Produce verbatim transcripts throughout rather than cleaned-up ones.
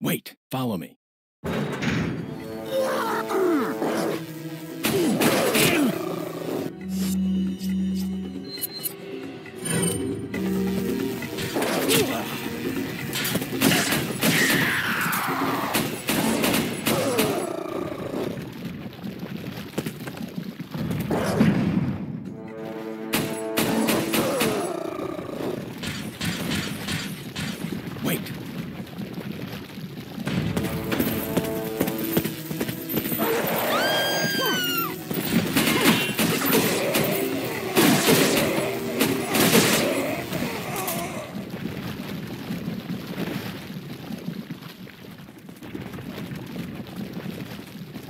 Wait, follow me.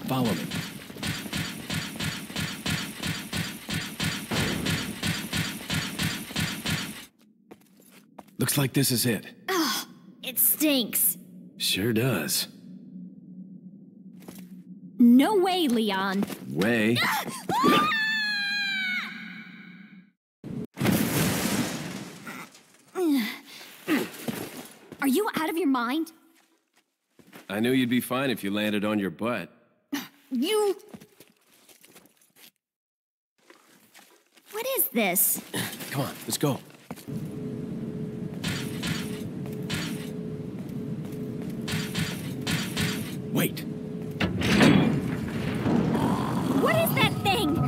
Follow me. Looks like this is it. Ugh, it stinks. Sure does. No way, Leon. Way? Are you out of your mind? I knew you'd be fine if you landed on your butt. You... What is this? Come on, let's go. Wait. What is that thing?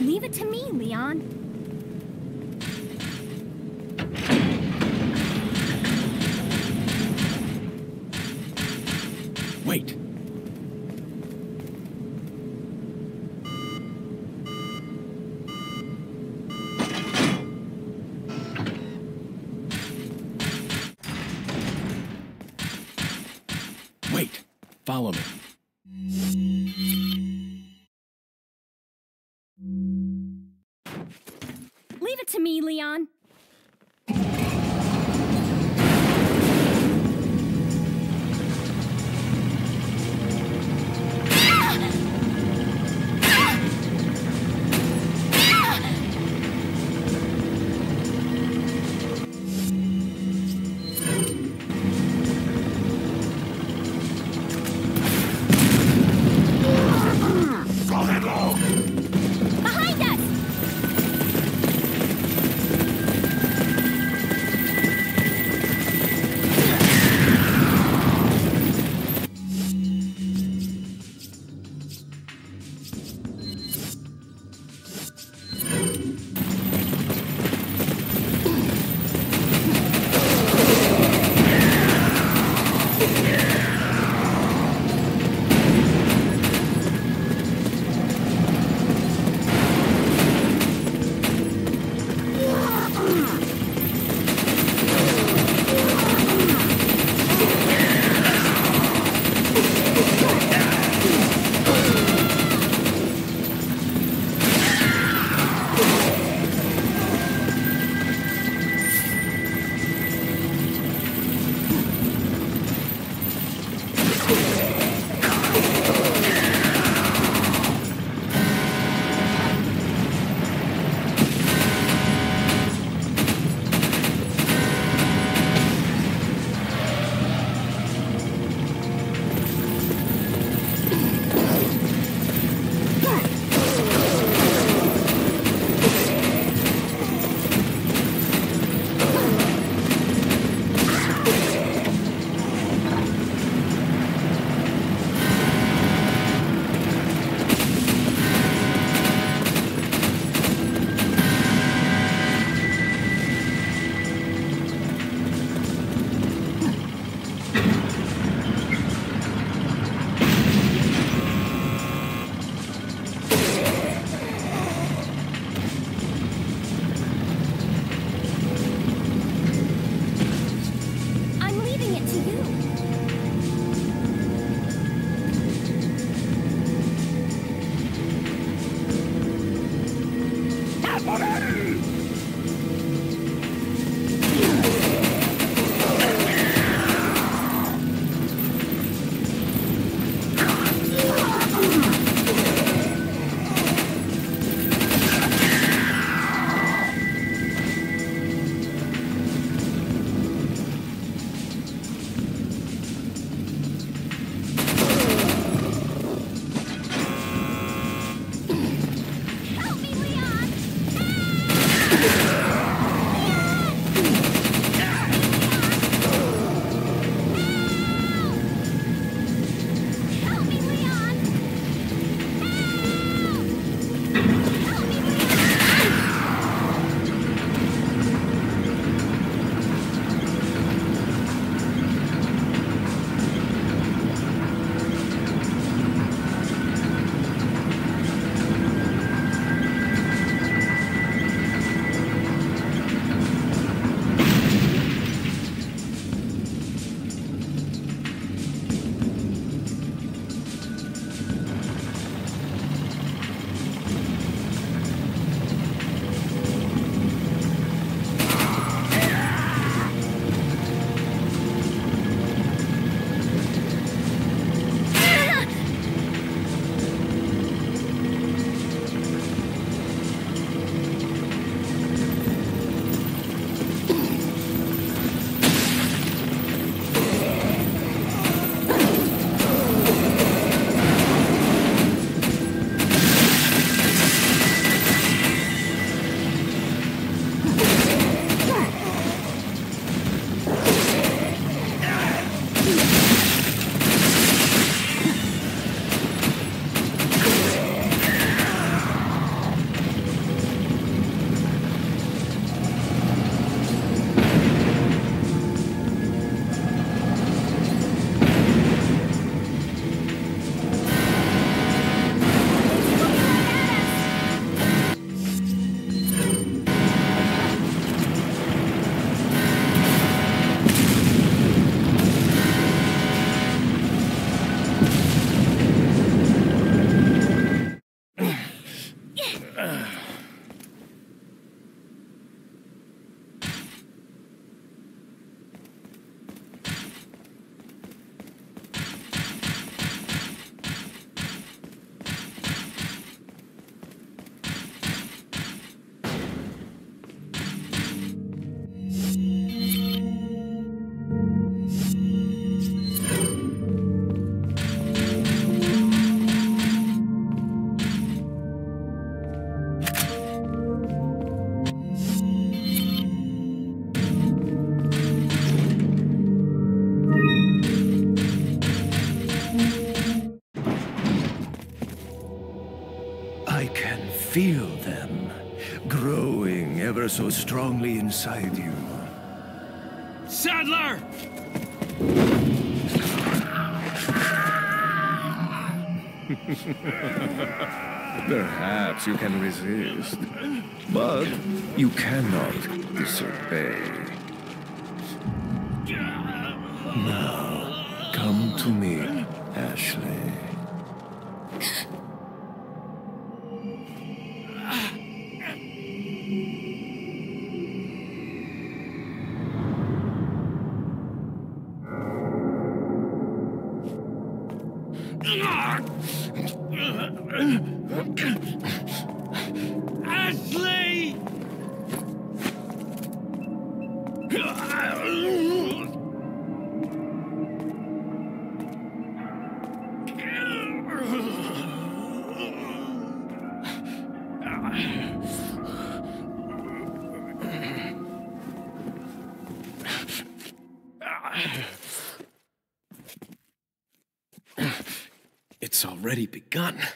Leave it to me, Leon. Wait. Wait. Follow me. Leave it to me, Leon. feel them growing ever so strongly inside you. Sadler! Perhaps you can resist, but you cannot disobey. Now, come to me, Ashley. Ashley! It's already begun.